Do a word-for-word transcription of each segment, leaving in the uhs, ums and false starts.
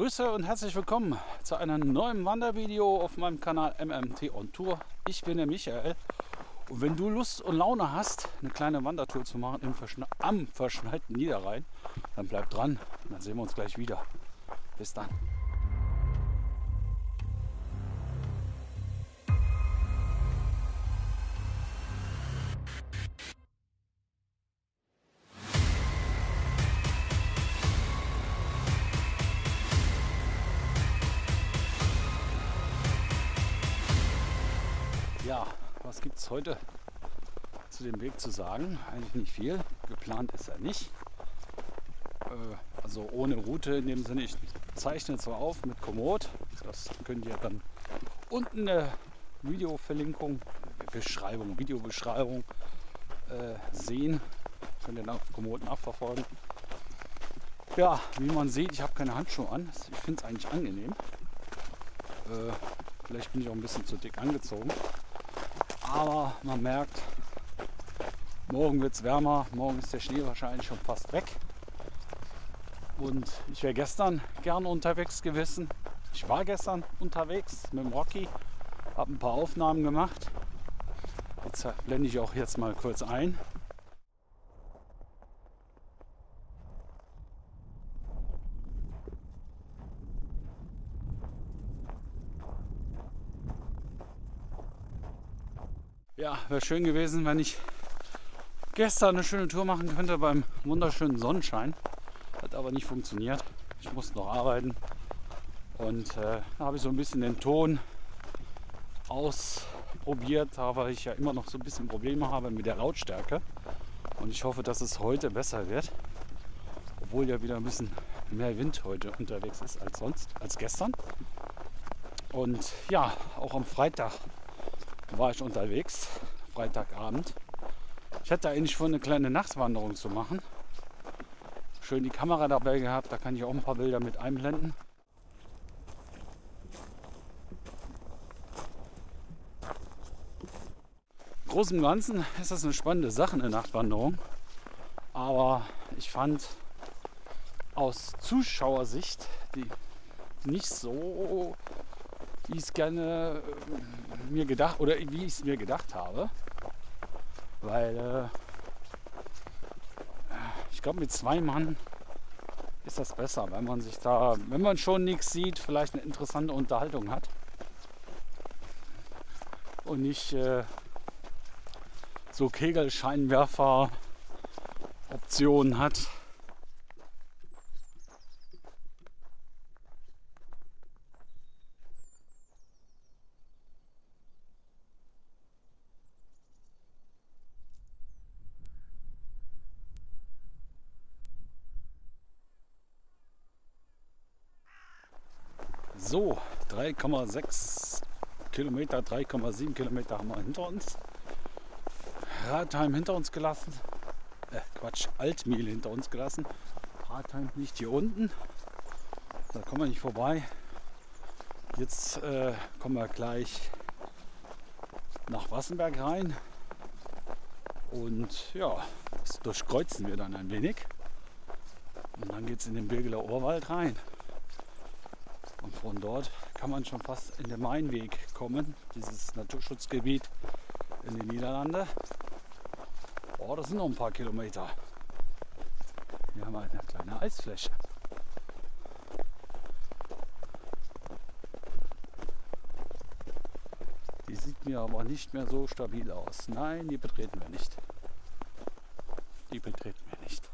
Grüße und herzlich willkommen zu einem neuen Wandervideo auf meinem Kanal M M T on Tour. Ich bin der Michael und wenn du Lust und Laune hast, eine kleine Wandertour zu machen im Verschne am verschneiten Niederrhein, dann bleib dran und dann sehen wir uns gleich wieder. Bis dann. Ja, was gibt es heute zu dem Weg zu sagen? Eigentlich nicht viel. Geplant ist er nicht. Äh, also ohne Route in dem Sinne. Ich zeichne zwar auf mit Komoot. Das könnt ihr dann unten in der Videoverlinkung, Beschreibung, Videobeschreibung äh, sehen. Könnt ihr dann auf Komoot nachverfolgen. Ja, wie man sieht, ich habe keine Handschuhe an. Ich finde es eigentlich angenehm. Äh, vielleicht bin ich auch ein bisschen zu dick angezogen. Aber man merkt, morgen wird es wärmer, morgen ist der Schnee wahrscheinlich schon fast weg. Und ich wäre gestern gerne unterwegs gewesen. Ich war gestern unterwegs mit dem Rocky, habe ein paar Aufnahmen gemacht. Jetzt blende ich auch jetzt mal kurz ein. Ja, wäre schön gewesen, wenn ich gestern eine schöne Tour machen könnte beim wunderschönen Sonnenschein. Hat aber nicht funktioniert. Ich musste noch arbeiten. Und äh, da habe ich so ein bisschen den Ton ausprobiert, da weil ich ja immer noch so ein bisschen Probleme habe mit der Lautstärke. Und ich hoffe, dass es heute besser wird. Obwohl ja wieder ein bisschen mehr Wind heute unterwegs ist als sonst, als gestern. Und ja, auch am Freitag war ich unterwegs, Freitagabend. Ich hatte eigentlich vor, eine kleine Nachtwanderung zu machen. Schön die Kamera dabei gehabt, da kann ich auch ein paar Bilder mit einblenden. Im Großen und Ganzen ist das eine spannende Sache, eine Nachtwanderung. Aber ich fand aus Zuschauersicht die nicht so, wie ich es gerne mir gedacht oder wie ich es mir gedacht habe, weil äh, ich glaube, mit zwei Mann ist das besser, wenn man sich da, wenn man schon nichts sieht, vielleicht eine interessante Unterhaltung hat und nicht äh, so Kegelscheinwerfer Optionen hat. So, drei Komma sechs Kilometer, drei Komma sieben Kilometer haben wir hinter uns. Ratheim hinter uns gelassen. Äh, Quatsch, Altmühl hinter uns gelassen. Ratheim liegt hier unten. Da kommen wir nicht vorbei. Jetzt äh, kommen wir gleich nach Wassenberg rein. Und ja, das durchkreuzen wir dann ein wenig. Und dann geht es in den Birgeler Oberwald rein. Und von dort kann man schon fast in den Meinweg kommen, dieses Naturschutzgebiet in den Niederlanden. Oh, das sind noch ein paar Kilometer. Hier haben wir eine kleine Eisfläche. Die sieht mir aber nicht mehr so stabil aus. Nein, die betreten wir nicht. Die betreten wir nicht.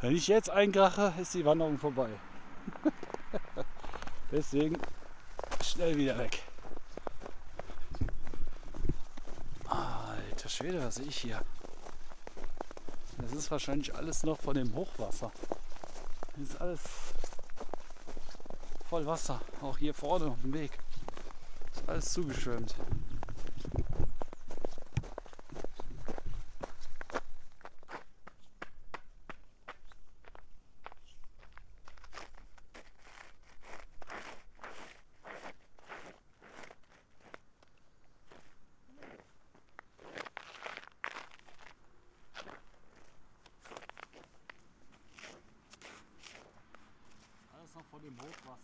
Wenn ich jetzt einkrache, ist die Wanderung vorbei. Deswegen schnell wieder weg. Alter Schwede, was sehe ich hier? Das ist wahrscheinlich alles noch von dem Hochwasser. Das ist alles voll Wasser. Auch hier vorne auf dem Weg. Das ist alles zugeschwemmt. dem Hochwasser.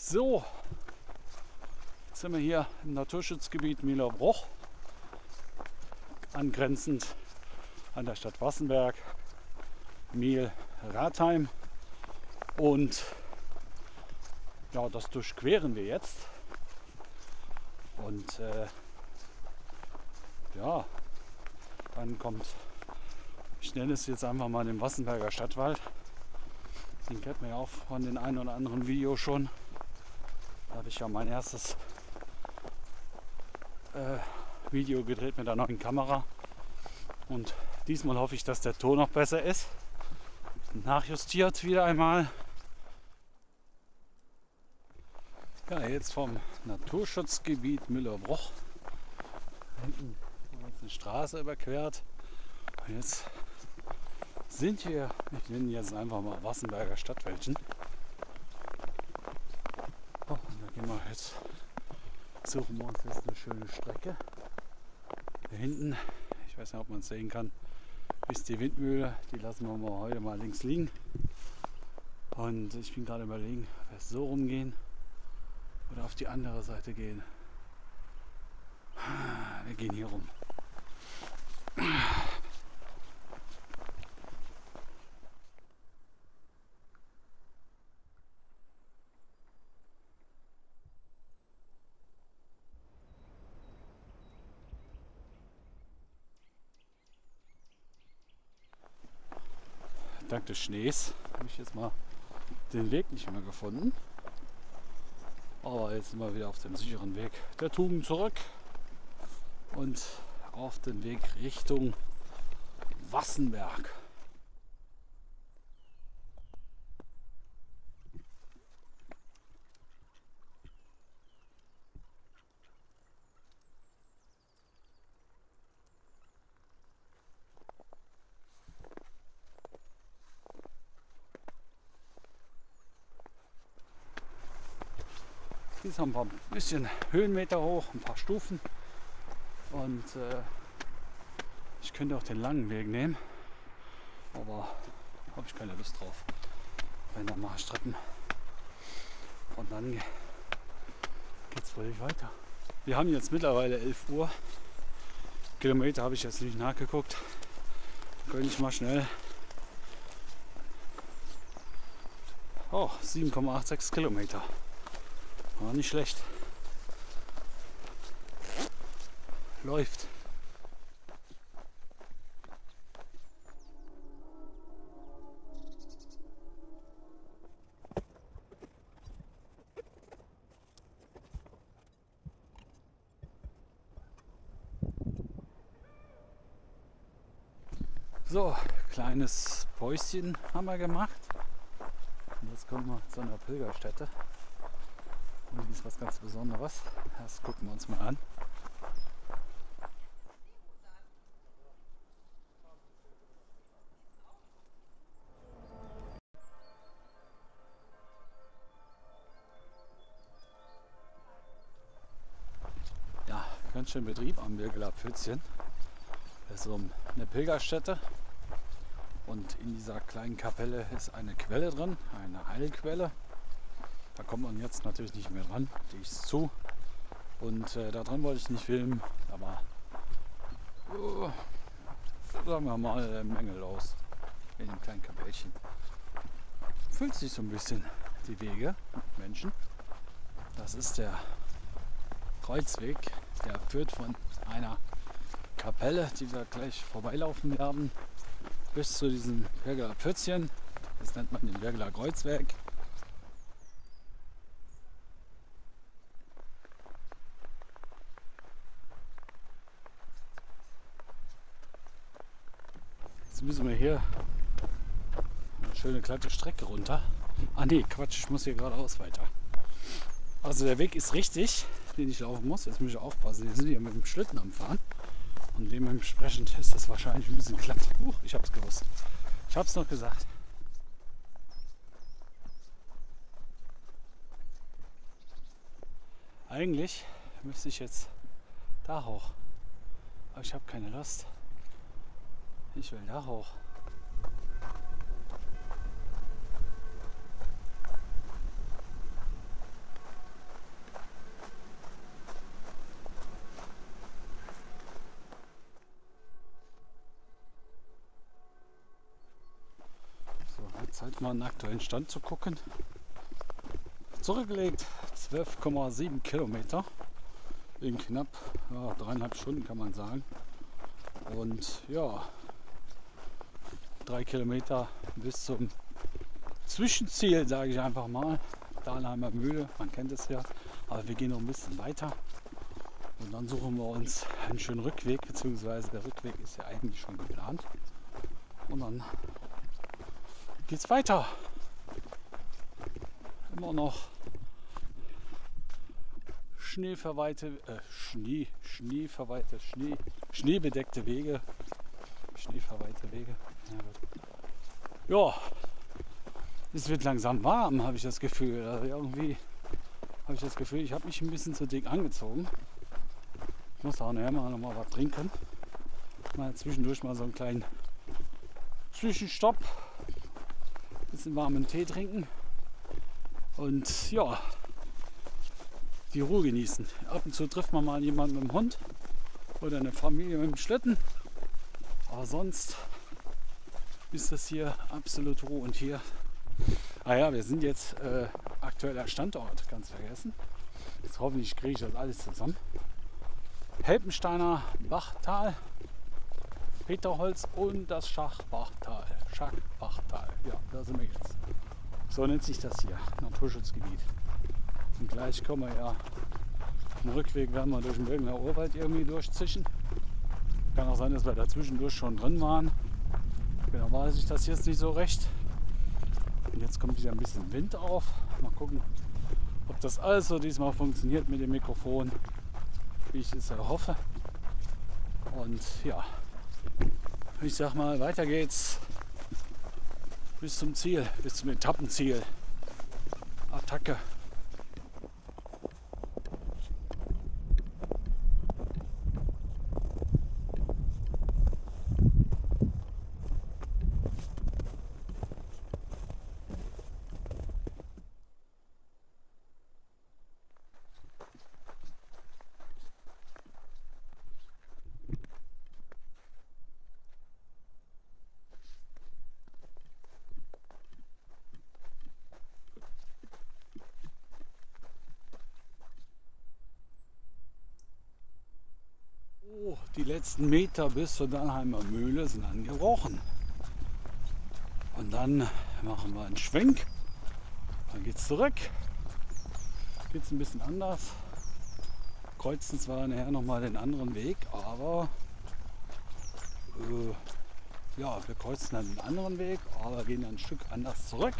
So, jetzt sind wir hier im Naturschutzgebiet Müllerbruch, angrenzend an der Stadt Wassenberg, Miel-Ratheim, und ja, das durchqueren wir jetzt und äh, ja, dann kommt, ich nenne es jetzt einfach mal den Wassenberger Stadtwald, den kennt man ja auch von den einen oder anderen Video schon. Da habe ich ja mein erstes äh, Video gedreht mit der neuen Kamera. Und diesmal hoffe ich, dass der Ton noch besser ist. Nachjustiert wieder einmal. Ja, jetzt vom Naturschutzgebiet Müllerbruch. Hinten haben wir jetzt eine Straße überquert. Und jetzt sind wir, ich nenne jetzt einfach mal Wassenberger Stadtwäldchen. Jetzt suchen wir uns jetzt eine schöne Strecke. Hier hinten, ich weiß nicht, ob man es sehen kann, ist die Windmühle. Die lassen wir mal heute mal links liegen. Und ich bin gerade überlegen, ob wir so rumgehen oder auf die andere Seite gehen. Wir gehen hier rum. Dank des Schnees habe ich jetzt mal den Weg nicht mehr gefunden. Aber jetzt sind wir wieder auf dem sicheren Weg der Tugend zurück und auf den Weg Richtung Wassenberg. Haben wir ein bisschen Höhenmeter hoch, ein paar Stufen, und äh, ich könnte auch den langen Weg nehmen, aber habe ich keine Lust drauf, wenn dann mal Strecken, und dann geht es völlig weiter. Wir haben jetzt mittlerweile elf Uhr, Kilometer habe ich jetzt nicht nachgeguckt, könnte ich mal schnell, oh, sieben Komma sechsundachtzig Kilometer. War nicht schlecht. Läuft. So, kleines Päuschen haben wir gemacht. Und jetzt kommen wir zu einer Pilgerstätte. Und hier ist was ganz Besonderes. Das gucken wir uns mal an. Ja, ganz schön Betrieb am Bergler Pützchen. Das ist so eine Pilgerstätte. Und in dieser kleinen Kapelle ist eine Quelle drin, eine Heilquelle. Da kommt man jetzt natürlich nicht mehr dran, die ist zu, und äh, da dran wollte ich nicht filmen, aber oh, sagen wir mal äh, mängellos in dem kleinen Kapellchen. Füllt sich so ein bisschen die Wege mit Menschen. Das ist der Kreuzweg, der führt von einer Kapelle, die wir gleich vorbeilaufen werden, bis zu diesem Bergler Pützchen. Das nennt man den Bergler Kreuzweg. Jetzt müssen wir hier eine Schöne glatte Strecke runter. Ah ne, Quatsch, ich muss hier geradeaus weiter. Also der Weg ist richtig, den ich laufen muss. Jetzt muss ich aufpassen. Wir sind hier mit dem Schlitten am Fahren. Und dementsprechend ist das wahrscheinlich ein bisschen glatt. Uh, ich hab's gewusst. Ich hab's noch gesagt. Eigentlich müsste ich jetzt da hoch. Aber ich habe keine Lust. Ich will da hoch. Halt mal einen aktuellen Stand zu gucken. Zurückgelegt zwölf Komma sieben Kilometer in knapp ja, dreieinhalb Stunden kann man sagen. Und ja, drei Kilometer bis zum Zwischenziel, sage ich einfach mal. Dahlheimer Mühle, man kennt es ja. Aber wir gehen noch ein bisschen weiter und dann suchen wir uns einen schönen Rückweg, beziehungsweise der Rückweg ist ja eigentlich schon geplant. Und dann geht's weiter. Immer noch schneeverweihte, äh, Schnee, schneeverweihte, Schnee, schneebedeckte Wege. Schneeverweihte Wege. Ja, es wird langsam warm, habe ich das Gefühl. Also irgendwie habe ich das Gefühl, ich habe mich ein bisschen zu dick angezogen. Ich muss auch nachher mal noch mal was trinken. Mal zwischendurch mal so einen kleinen Zwischenstopp. Bisschen warmen Tee trinken und ja, die Ruhe genießen. Ab und zu trifft man mal jemanden mit dem Hund oder eine Familie mit dem Schlitten, aber sonst ist das hier absolut Ruhe. Und hier, ah ja, wir sind jetzt äh, aktueller Standort, ganz vergessen. Jetzt hoffentlich kriege ich das alles zusammen. Helpensteiner Bachtal, Peterholz und das Schachbachtal. Schachbachtal, ja, da sind wir jetzt. So nennt sich das hier, Naturschutzgebiet. Und gleich kommen wir ja, den Rückweg werden wir durch den Birgeler Oberwald irgendwie durchzischen. Kann auch sein, dass wir dazwischendurch schon drin waren. Genau weiß ich das jetzt nicht so recht. Und jetzt kommt wieder ein bisschen Wind auf. Mal gucken, ob das alles so diesmal funktioniert mit dem Mikrofon, wie ich es erhoffe. Und ja, ich sag mal, weiter geht's bis zum Ziel, bis zum Etappenziel. Attacke. Die letzten Meter bis zur Dahlheimer Mühle sind angebrochen. Und dann machen wir einen Schwenk. Dann geht es zurück. Geht es ein bisschen anders. Kreuzen zwar nachher nochmal den anderen Weg, aber äh, ja, wir kreuzen dann den anderen Weg, aber gehen dann ein Stück anders zurück.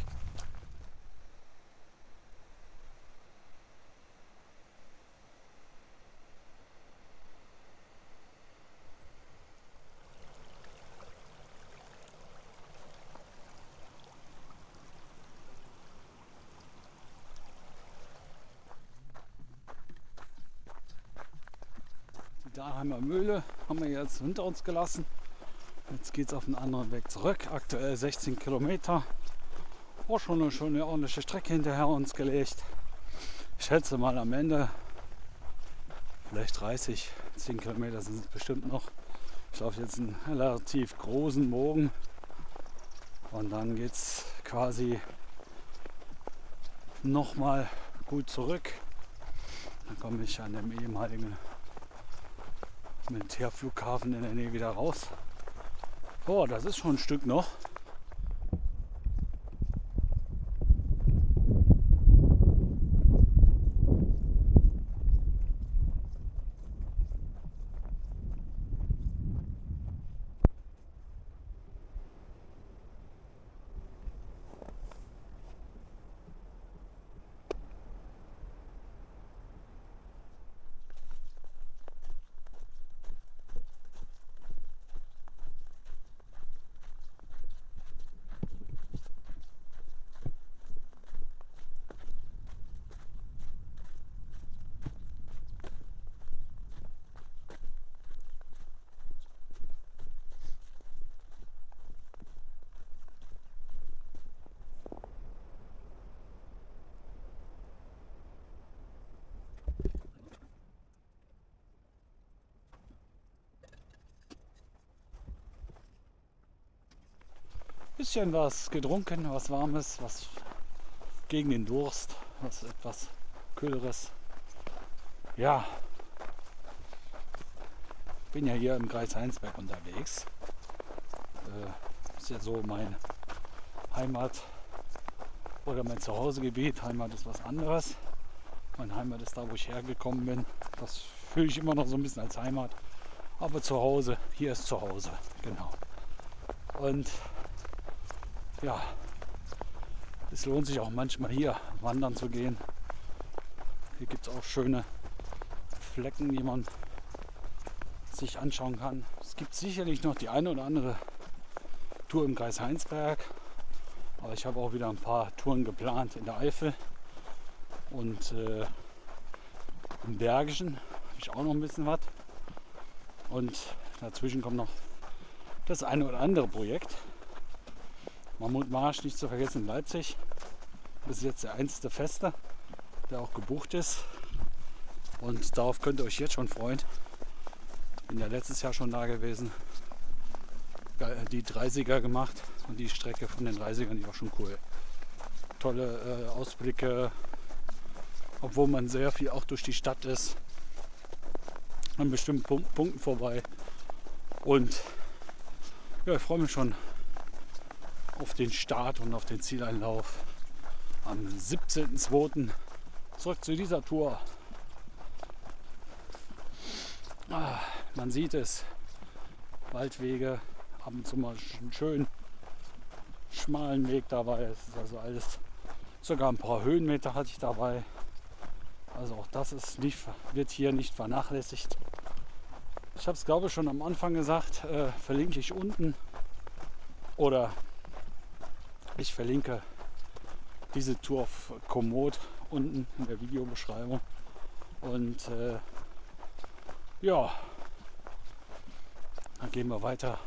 Dahlheimer Mühle haben wir jetzt hinter uns gelassen. Jetzt geht es auf den anderen Weg zurück. Aktuell sechzehn Kilometer. Auch schon eine schöne ordentliche Strecke hinterher uns gelegt. Ich schätze mal am Ende vielleicht dreißig. zehn Kilometer sind es bestimmt noch. Ich laufe jetzt einen relativ großen Bogen. Und dann geht es quasi nochmal gut zurück. Dann komme ich an dem ehemaligen Militärflughafen in der Nähe wieder raus. Boah, das ist schon ein Stück noch. bisschen was getrunken, was Warmes, was gegen den Durst, was etwas Kühleres. Ja, bin ja hier im Kreis Heinsberg unterwegs. Äh, ist ja so mein Heimat oder mein Zuhausegebiet. Heimat ist was anderes. Meine Heimat ist da, wo ich hergekommen bin. Das fühle ich immer noch so ein bisschen als Heimat. Aber zu Hause, hier ist zu Hause, genau. Und ja, es lohnt sich auch manchmal hier wandern zu gehen. Hier gibt es auch schöne Flecken, die man sich anschauen kann. Es gibt sicherlich noch die eine oder andere Tour im Kreis Heinsberg. Aber ich habe auch wieder ein paar Touren geplant in der Eifel. Und äh, im Bergischen habe ich auch noch ein bisschen was. Und dazwischen kommt noch das eine oder andere Projekt. Mammutmarsch nicht zu vergessen in Leipzig. Das ist jetzt der einzige Feste, der auch gebucht ist. Und darauf könnt ihr euch jetzt schon freuen. Ich bin ja letztes Jahr schon da gewesen. Die dreißiger gemacht. Und die Strecke von den dreißigern ist auch schon cool. Tolle äh, Ausblicke. Obwohl man sehr viel auch durch die Stadt ist, an bestimmten Punkt, Punkten vorbei. Und ja, ich freue mich schon auf den Start und auf den Zieleinlauf am siebzehnten zweiten zurück zu dieser Tour. Ah, man sieht es, Waldwege, ab und zu mal einen schönen schmalen Weg dabei. Es ist also alles, sogar ein paar Höhenmeter hatte ich dabei. Also auch das ist nicht, wird hier nicht vernachlässigt. Ich habe es, glaube ich, schon am Anfang gesagt, äh, verlinke ich unten oder ich verlinke diese Tour auf Komoot unten in der Videobeschreibung. Und äh, ja, dann gehen wir weiter.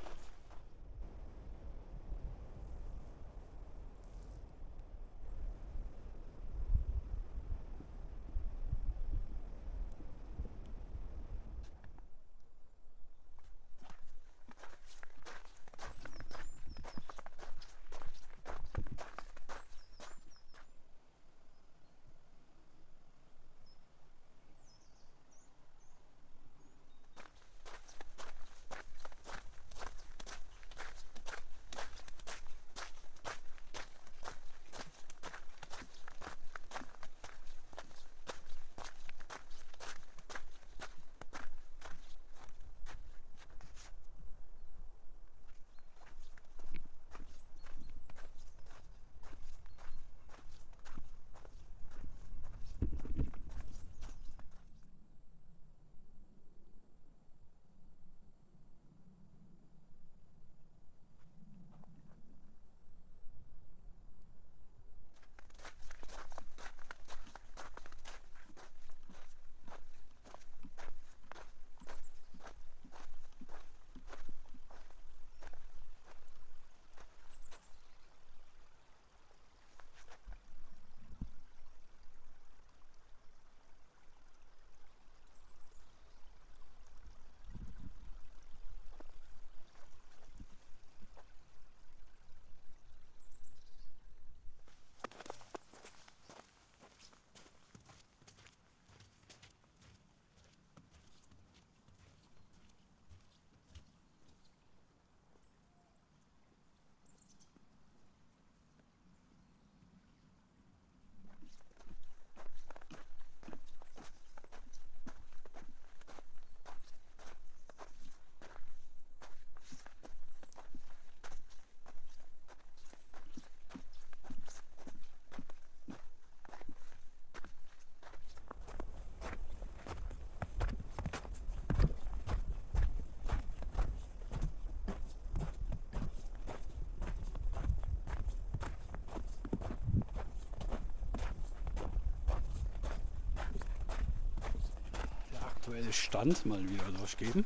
Stand mal wieder durchgeben.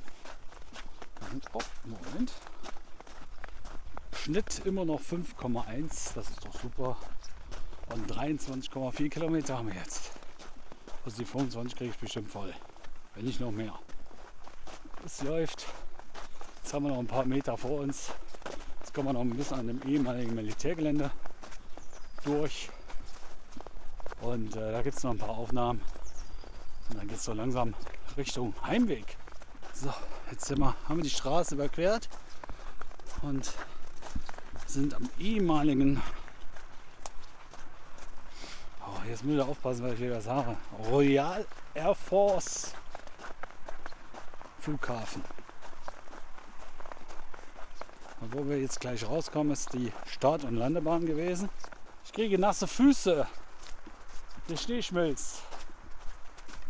Und, oh, Moment. Schnitt immer noch fünf Komma eins, das ist doch super. Und dreiundzwanzig Komma vier Kilometer haben wir jetzt. Also die fünfundzwanzig kriege ich bestimmt voll. Wenn nicht noch mehr. Es läuft. Jetzt haben wir noch ein paar Meter vor uns. Jetzt kommen wir noch ein bisschen an dem ehemaligen Militärgelände durch. Und äh, da gibt es noch ein paar Aufnahmen. Und dann geht es so langsam Richtung Heimweg. So, jetzt sind wir, haben wir die Straße überquert und sind am ehemaligen... Oh, jetzt müsst ihr aufpassen, weil ich wieder was habe. Royal Air Force Flughafen. Und wo wir jetzt gleich rauskommen, ist die Start- und Landebahn gewesen. Ich kriege nasse Füße. Der Schnee schmilzt.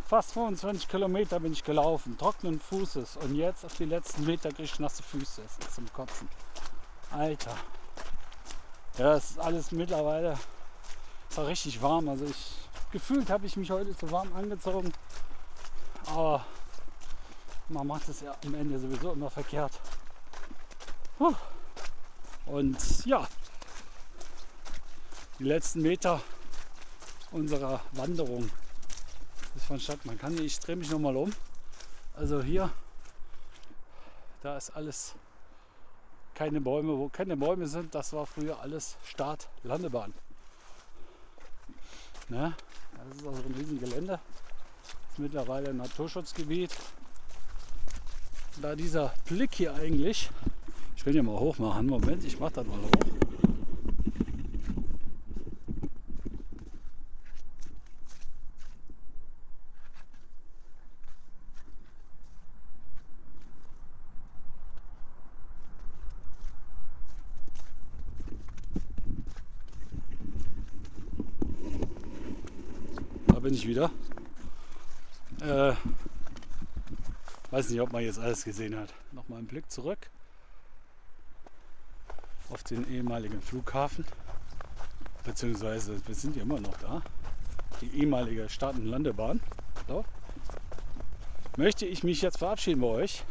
Fast fünfundzwanzig Kilometer bin ich gelaufen, trockenen Fußes. Und jetzt auf die letzten Meter kriege ich nasse Füße. Das ist zum Kotzen. Alter. Ja, das ist alles mittlerweile. Es war richtig warm. Also ich gefühlt habe ich mich heute zu warm angezogen. Aber man macht es ja am Ende sowieso immer verkehrt. Puh. Und ja, die letzten Meter unserer Wanderung ist vonstatten. Man kann, ich drehe mich noch mal um. Also hier, da ist alles keine Bäume, wo keine Bäume sind. Das war früher alles Start-Landebahn. Ne? Das ist also ein riesen Gelände. Das ist mittlerweile ein Naturschutzgebiet. Da dieser Blick hier eigentlich, ich will den mal hoch machen. Moment, ich mache das mal hoch. Bin ich wieder. Äh, weiß nicht, ob man jetzt alles gesehen hat. Noch mal einen Blick zurück auf den ehemaligen Flughafen. Beziehungsweise, wir sind ja immer noch da. Die ehemalige Start- und Landebahn. So. Möchte ich mich jetzt verabschieden bei euch.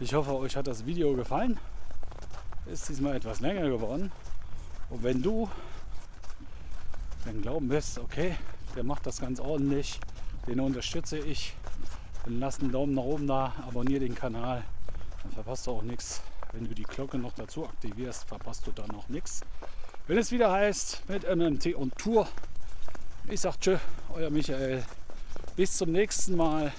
Ich hoffe, euch hat das Video gefallen. Ist diesmal etwas länger geworden. Und wenn du dann glauben wirst, okay, der macht das ganz ordentlich, den unterstütze ich, dann lass einen Daumen nach oben da, abonniere den Kanal, dann verpasst du auch nichts. Wenn du die Glocke noch dazu aktivierst, verpasst du dann auch nichts. Wenn es wieder heißt mit M M T on Tour, ich sag tschö, euer Michael, bis zum nächsten Mal.